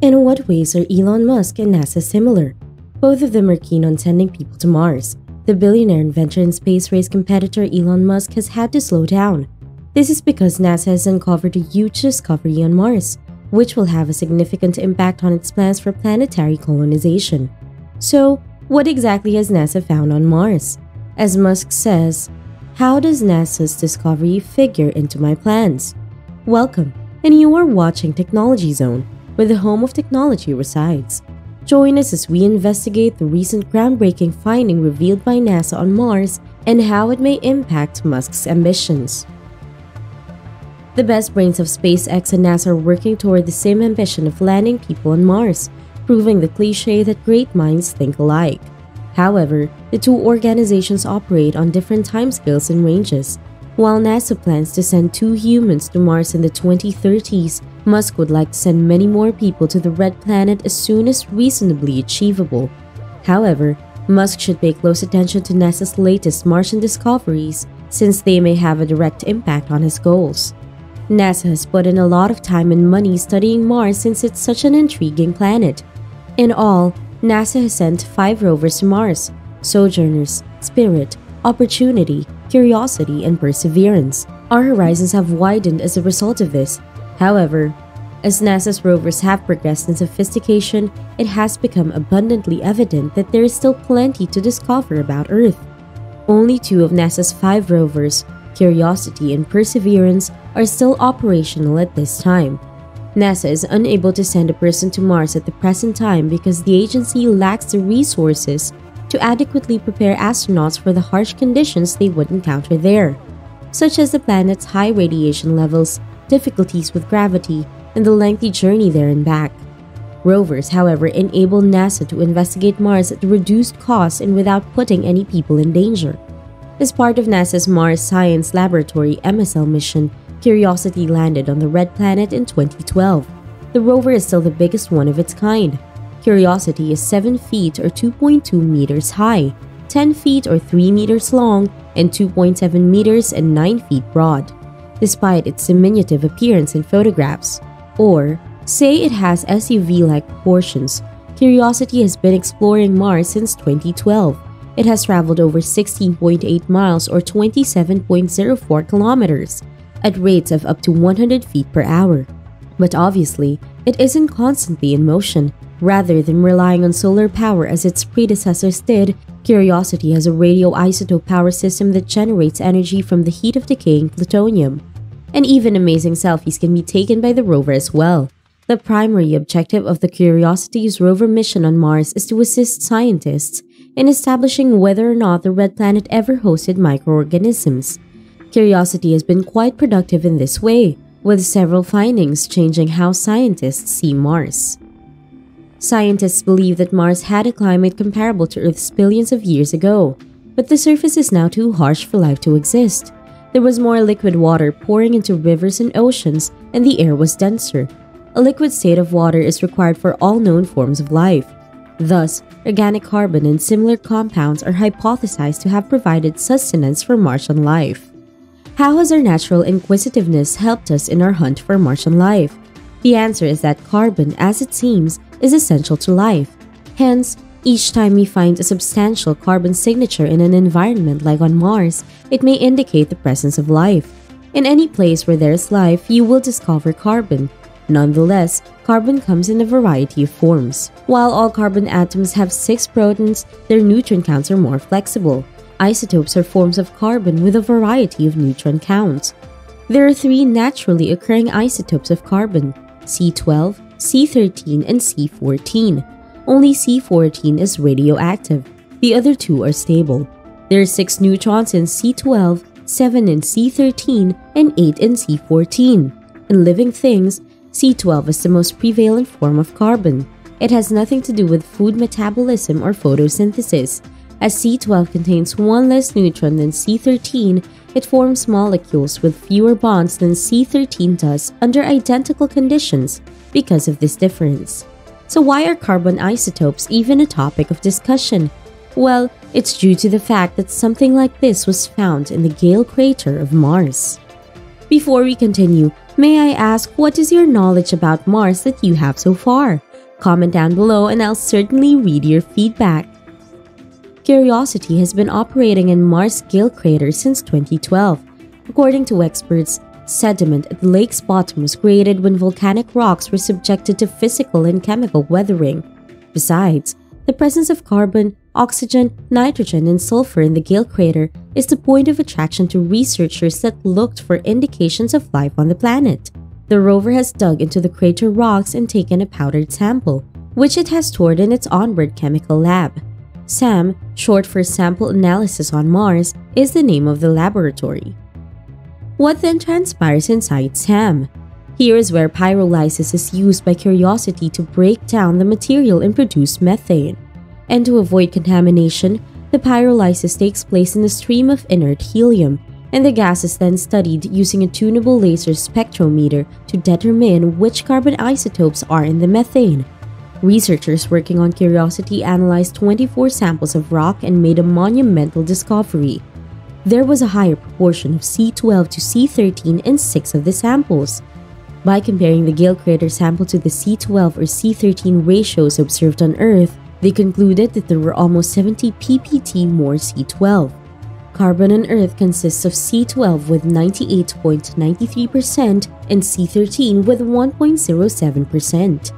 In what ways are Elon Musk and NASA similar? Both of them are keen on sending people to Mars. The billionaire inventor and space race competitor Elon Musk has had to slow down. This is because NASA has uncovered a huge discovery on Mars, which will have a significant impact on its plans for planetary colonization. So, what exactly has NASA found on Mars? As Musk says, "How does NASA's discovery figure into my plans?" Welcome, and you are watching Technology Zone, where the home of technology resides. Join us as we investigate the recent groundbreaking finding revealed by NASA on Mars and how it may impact Musk's ambitions. The best brains of SpaceX and NASA are working toward the same ambition of landing people on Mars, proving the cliché that great minds think alike. However, the two organizations operate on different timescales and ranges. While NASA plans to send 2 humans to Mars in the 2030s, Musk would like to send many more people to the Red Planet as soon as reasonably achievable. However, Musk should pay close attention to NASA's latest Martian discoveries, since they may have a direct impact on his goals. NASA has put in a lot of time and money studying Mars since it's such an intriguing planet. In all, NASA has sent 5 rovers to Mars: Sojourners, Spirit, Opportunity, Curiosity, and Perseverance. Our horizons have widened as a result of this. However, as NASA's rovers have progressed in sophistication, it has become abundantly evident that there is still plenty to discover about Earth. Only 2 of NASA's 5 rovers, Curiosity and Perseverance, are still operational at this time. NASA is unable to send a person to Mars at the present time because the agency lacks the resources to adequately prepare astronauts for the harsh conditions they would encounter there, such as the planet's high radiation levels, difficulties with gravity, and the lengthy journey there and back. Rovers, however, enable NASA to investigate Mars at reduced cost and without putting any people in danger. As part of NASA's Mars Science Laboratory (MSL) mission, Curiosity landed on the Red Planet in 2012. The rover is still the biggest one of its kind. Curiosity is 7 feet or 2.2 meters high, 10 feet or 3 meters long, and 2.7 meters and 9 feet broad, despite its diminutive appearance in photographs. Or, say it has SUV-like proportions, Curiosity has been exploring Mars since 2012. It has traveled over 16.8 miles or 27.04 kilometers, at rates of up to 100 feet per hour. But obviously, it isn't constantly in motion. Rather than relying on solar power as its predecessors did, Curiosity has a radioisotope power system that generates energy from the heat of decaying plutonium. And even amazing selfies can be taken by the rover as well. The primary objective of the Curiosity's rover mission on Mars is to assist scientists in establishing whether or not the Red Planet ever hosted microorganisms. Curiosity has been quite productive in this way, with several findings changing how scientists see Mars. Scientists believe that Mars had a climate comparable to Earth's billions of years ago, but the surface is now too harsh for life to exist. There was more liquid water pouring into rivers and oceans, and the air was denser. A liquid state of water is required for all known forms of life. Thus, organic carbon and similar compounds are hypothesized to have provided sustenance for Martian life. How has our natural inquisitiveness helped us in our hunt for Martian life? The answer is that carbon, as it seems, is essential to life. Hence, each time we find a substantial carbon signature in an environment like on Mars, it may indicate the presence of life. In any place where there is life, you will discover carbon. Nonetheless, carbon comes in a variety of forms. While all carbon atoms have 6 protons, their neutron counts are more flexible. Isotopes are forms of carbon with a variety of neutron counts. There are 3 naturally occurring isotopes of carbon: C12, C13, and C14. Only C14 is radioactive. The other 2 are stable. There are 6 neutrons in C12, 7 in C13, and 8 in C14. In living things, C12 is the most prevalent form of carbon. It has nothing to do with food metabolism or photosynthesis. As C12 contains 1 less neutron than C13, it forms molecules with fewer bonds than C13 does under identical conditions because of this difference. So why are carbon isotopes even a topic of discussion? Well, it's due to the fact that something like this was found in the Gale Crater of Mars. Before we continue, may I ask, what is your knowledge about Mars that you have so far? Comment down below and I'll certainly read your feedback. Curiosity has been operating in Mars Gale Crater since 2012. According to experts, sediment at the lake's bottom was created when volcanic rocks were subjected to physical and chemical weathering. Besides, the presence of carbon, oxygen, nitrogen, and sulfur in the Gale Crater is the point of attraction to researchers that looked for indications of life on the planet. The rover has dug into the crater rocks and taken a powdered sample, which it has stored in its Onward chemical lab. SAM, short for Sample Analysis on Mars, is the name of the laboratory. What then transpires inside SAM? Here is where pyrolysis is used by Curiosity to break down the material and produce methane. And to avoid contamination, the pyrolysis takes place in a stream of inert helium, and the gas is then studied using a tunable laser spectrometer to determine which carbon isotopes are in the methane. Researchers working on Curiosity analyzed 24 samples of rock and made a monumental discovery. There was a higher proportion of C12 to C13 in 6 of the samples. By comparing the Gale Crater sample to the C12 or C13 ratios observed on Earth, they concluded that there were almost 70 ppt more C12. Carbon on Earth consists of C12 with 98.93% and C13 with 1.07%.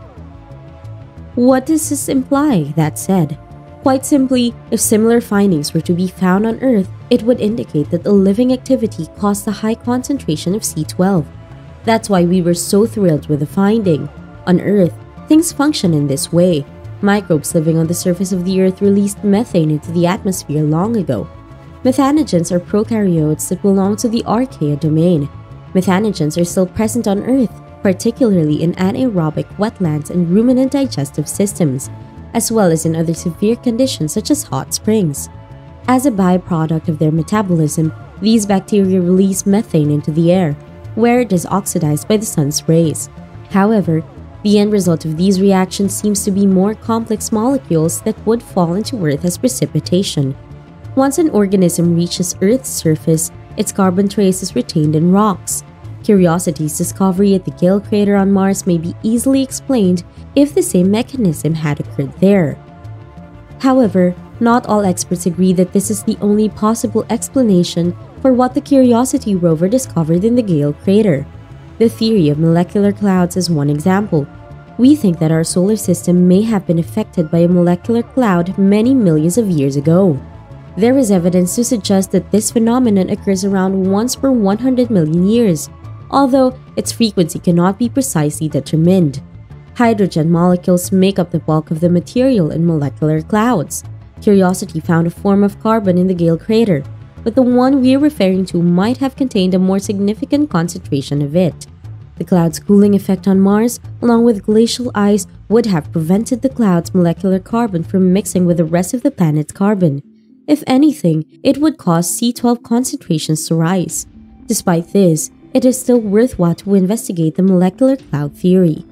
What does this imply? That said, quite simply, if similar findings were to be found on Earth, it would indicate that a living activity caused the high concentration of C12. That's why we were so thrilled with the finding. On Earth, things function in this way. Microbes living on the surface of the Earth released methane into the atmosphere long ago. Methanogens are prokaryotes that belong to the archaea domain. Methanogens are still present on Earth, particularly in anaerobic wetlands and ruminant digestive systems, as well as in other severe conditions such as hot springs. As a byproduct of their metabolism, these bacteria release methane into the air, where it is oxidized by the sun's rays. However, the end result of these reactions seems to be more complex molecules that would fall into Earth as precipitation. Once an organism reaches Earth's surface, its carbon trace is retained in rocks. Curiosity's discovery at the Gale Crater on Mars may be easily explained if the same mechanism had occurred there. However, not all experts agree that this is the only possible explanation for what the Curiosity rover discovered in the Gale Crater. The theory of molecular clouds is one example. We think that our solar system may have been affected by a molecular cloud many millions of years ago. There is evidence to suggest that this phenomenon occurs around once per 100 million years, although its frequency cannot be precisely determined. Hydrogen molecules make up the bulk of the material in molecular clouds. Curiosity found a form of carbon in the Gale Crater, but the one we're referring to might have contained a more significant concentration of it. The cloud's cooling effect on Mars, along with glacial ice, would have prevented the cloud's molecular carbon from mixing with the rest of the planet's carbon. If anything, it would cause C12 concentrations to rise. Despite this, it is still worthwhile to investigate the molecular cloud theory.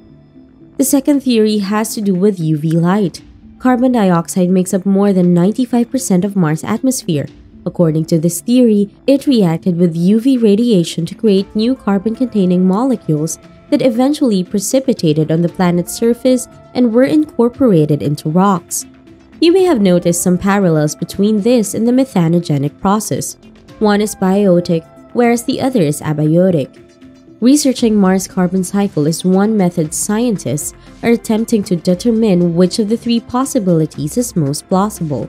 The second theory has to do with UV light. Carbon dioxide makes up more than 95% of Mars' atmosphere. According to this theory, it reacted with UV radiation to create new carbon-containing molecules that eventually precipitated on the planet's surface and were incorporated into rocks. You may have noticed some parallels between this and the methanogenic process. One is biotic, whereas the other is abiotic. Researching Mars' carbon cycle is one method scientists are attempting to determine which of the three possibilities is most plausible.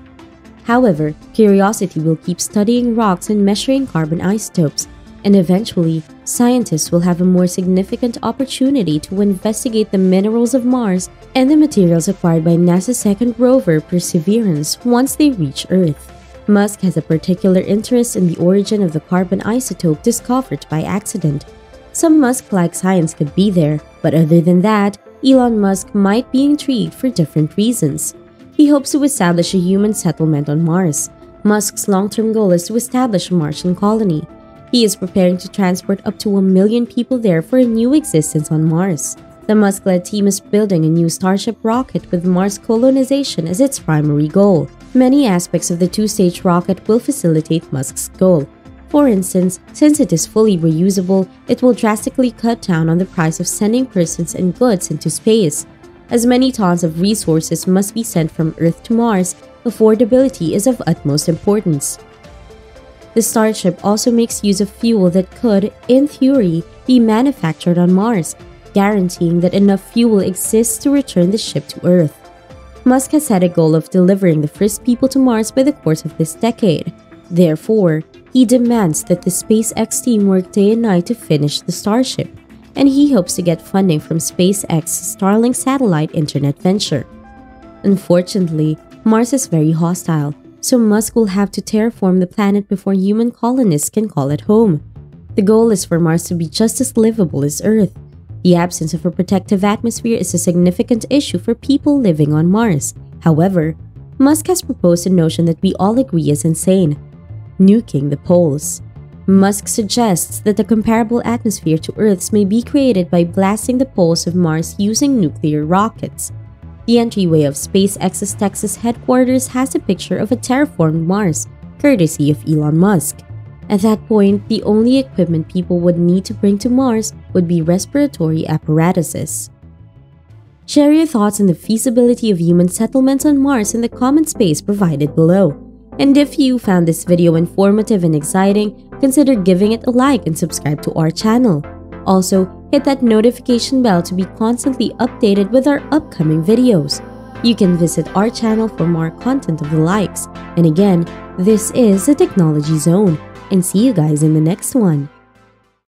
However, Curiosity will keep studying rocks and measuring carbon isotopes, and eventually, scientists will have a more significant opportunity to investigate the minerals of Mars and the materials acquired by NASA's second rover, Perseverance, once they reach Earth. Musk has a particular interest in the origin of the carbon isotope discovered by accident. Some Musk-like science could be there, but other than that, Elon Musk might be intrigued for different reasons. He hopes to establish a human settlement on Mars. Musk's long-term goal is to establish a Martian colony. He is preparing to transport up to 1 million people there for a new existence on Mars. The Musk-led team is building a new Starship rocket with Mars colonization as its primary goal. Many aspects of the two-stage rocket will facilitate Musk's goal. For instance, since it is fully reusable, it will drastically cut down on the price of sending persons and goods into space. as many tons of resources must be sent from Earth to Mars, affordability is of utmost importance. The Starship also makes use of fuel that could, in theory, be manufactured on Mars, guaranteeing that enough fuel exists to return the ship to Earth. Musk has set a goal of delivering the first people to Mars by the course of this decade. Therefore, he demands that the SpaceX team work day and night to finish the Starship, and he hopes to get funding from SpaceX's Starlink satellite internet venture. Unfortunately, Mars is very hostile, so Musk will have to terraform the planet before human colonists can call it home. The goal is for Mars to be just as livable as Earth. The absence of a protective atmosphere is a significant issue for people living on Mars. However, Musk has proposed a notion that we all agree is insane: nuking the poles. Musk suggests that a comparable atmosphere to Earth's may be created by blasting the poles of Mars using nuclear rockets. The entryway of SpaceX's Texas headquarters has a picture of a terraformed Mars, courtesy of Elon Musk. At that point, the only equipment people would need to bring to Mars would be respiratory apparatuses. Share your thoughts on the feasibility of human settlements on Mars in the comment space provided below. And if you found this video informative and exciting, consider giving it a like and subscribe to our channel. Also, hit that notification bell to be constantly updated with our upcoming videos. You can visit our channel for more content of the likes. And again, this is the Technology Zone, and see you guys in the next one.